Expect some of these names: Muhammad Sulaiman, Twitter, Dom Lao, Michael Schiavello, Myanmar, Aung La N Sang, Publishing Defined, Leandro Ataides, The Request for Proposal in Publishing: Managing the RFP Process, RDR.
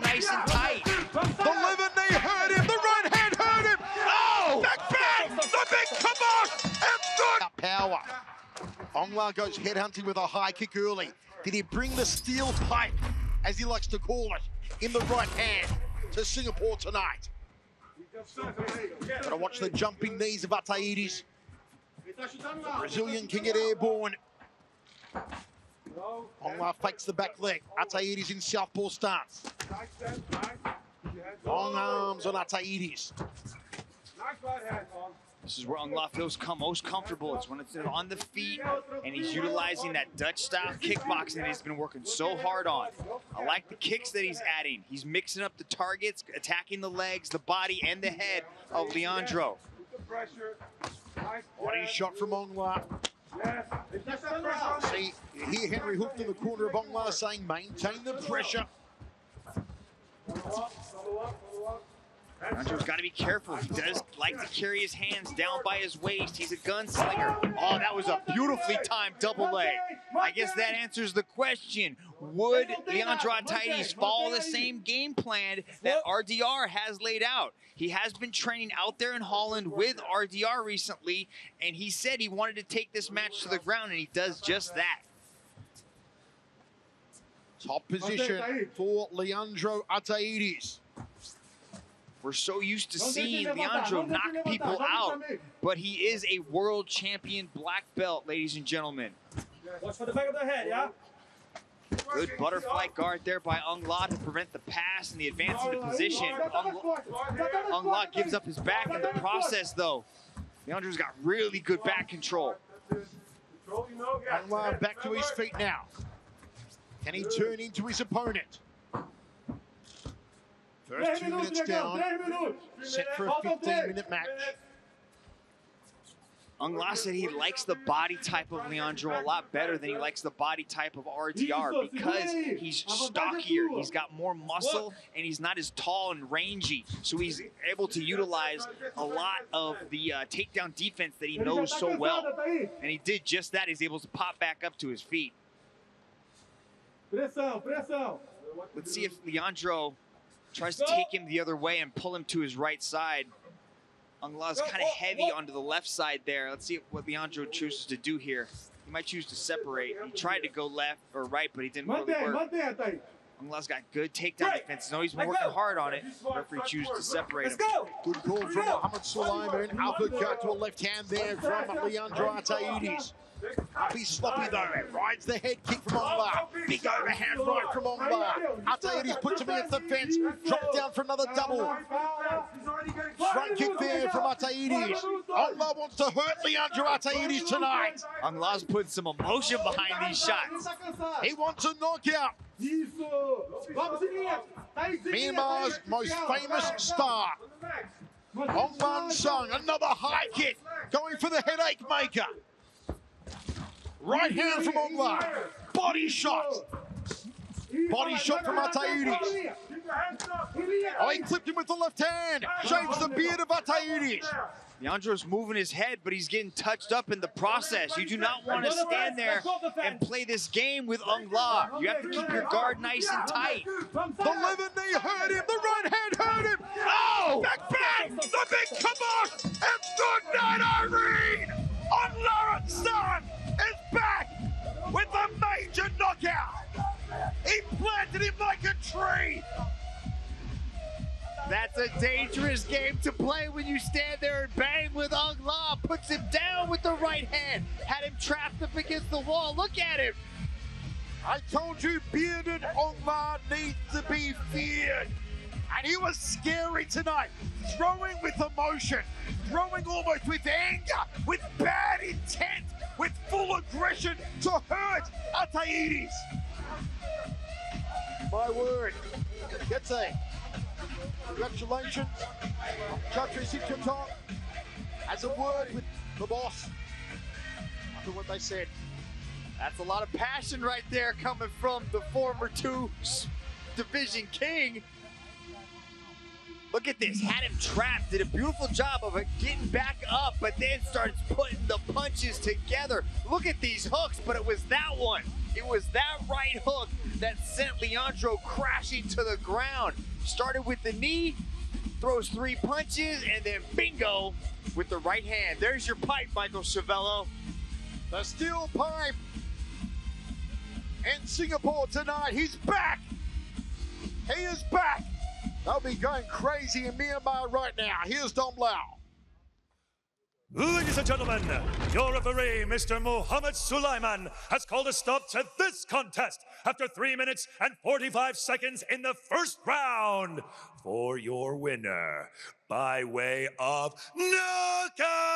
Nice and tight. The living, they heard him. The right hand heard him. Oh! Back! The big kibosh! It's good! Power. Aung La goes headhunting with a high kick early. Did he bring the steel pipe, as he likes to call it, in the right hand to Singapore tonight? Gotta watch the jumping knees of Ataides. The Brazilian can get airborne. Aung La fakes the back leg. Ataides in southpaw stance. Long arms on Ataides. This is where Aung La feels most comfortable. It's when it's on the feet, and he's utilizing that Dutch-style kickboxing that he's been working so hard on. I like the kicks that he's adding. He's mixing up the targets, attacking the legs, the body, and the head of Leandro. Body shot from Aung La. See, here Henry hooked in the corner of Aung La saying, maintain the pressure. Leandro's got to be careful. He does like to carry his hands down by his waist. He's a gunslinger. Oh, that was a beautifully timed double leg. I guess that answers the question. Would Leandro Ataides follow the same game plan that RDR has laid out? He has been training out there in Holland with RDR recently, and he said he wanted to take this match to the ground, and he does just that. Top position for Leandro Ataides. We're so used to seeing Leandro knock people out, but he is a world champion black belt, ladies and gentlemen. Watch for the back of the head, yeah? Good butterfly guard there by Aung La to prevent the pass and the advance into position. Aung La gives up his back in the process, though. Leandro's got really good back control. Aung La back to his feet now. Can he turn into his opponent? First 2 minutes down, set for a 15-minute match. Aung La said he likes the body type of Leandro a lot better than he likes the body type of RDR because he's stockier, he's got more muscle, and he's not as tall and rangy. So he's able to utilize a lot of the takedown defense that he knows so well. And he did just that. He's able to pop back up to his feet. Let's see if Leandro tries to take him the other way and pull him to his right side. Aung La's kind of heavy onto the left side there. Let's see what Leandro chooses to do here. He might choose to separate. He tried to go left or right, but he didn't really work. Aung La's got good takedown defense. No, he's been working hard on it. Referee chooses to separate him. Good call from Muhammad Sulaiman. Uppercut to a left hand there from Leandro Ataides. He's sloppy though. Rides the head kick from Aung La. Big overhand right from Aung La. Ataides puts him against the fence. Dropped down for another double. Front kick there from Ataides. Aung La wants to hurt Leandro Ataides tonight. Aung La's putting some emotion behind these shots. He wants a knockout. Myanmar's most famous star. Aung La N Sang, another high kick. Going for the headache maker. Right hand from Aung La. Body shot. Body shot from Ataides. Oh, he clipped him with the left hand. Shaves the beard of Ataides. Leandro's moving his head, but he's getting touched up in the process. You do not want to stand there and play this game with Aung La. You have to keep your guard nice and tight. The living knee hurt him. The right hand hurt him. Oh! Back back! The big kibosh! It's good night, Irene! Aung La N Sang is back with a major knockout. He planted him like a tree. That's a dangerous game to play when you stand there and bang with Aung La. Puts him down with the right hand. Had him trapped up against the wall. Look at him. I told you, bearded Aung La needs to be feared. And he was scary tonight. Throwing with emotion. Throwing almost with anger. With bad intent. With full aggression to hurt Ataides. My word. That's it. Congratulations, country, sit your top. As a word with the boss, after what they said. That's a lot of passion right there coming from the former two-division king. Look at this, had him trapped, did a beautiful job of getting back up, but then starts putting the punches together. Look at these hooks, but it was that one. It was that right hook that sent Leandro crashing to the ground. Started with the knee, throws three punches, and then bingo with the right hand. There's your pipe, Michael Schiavello. The steel pipe in Singapore tonight. He's back. He is back. They'll be going crazy in Myanmar right now. Here's Dom Lao. Ladies and gentlemen, your referee, Mr. Muhammad Sulaiman, has called a stop to this contest after 3 minutes and 45 seconds in the first round for your winner by way of knockout.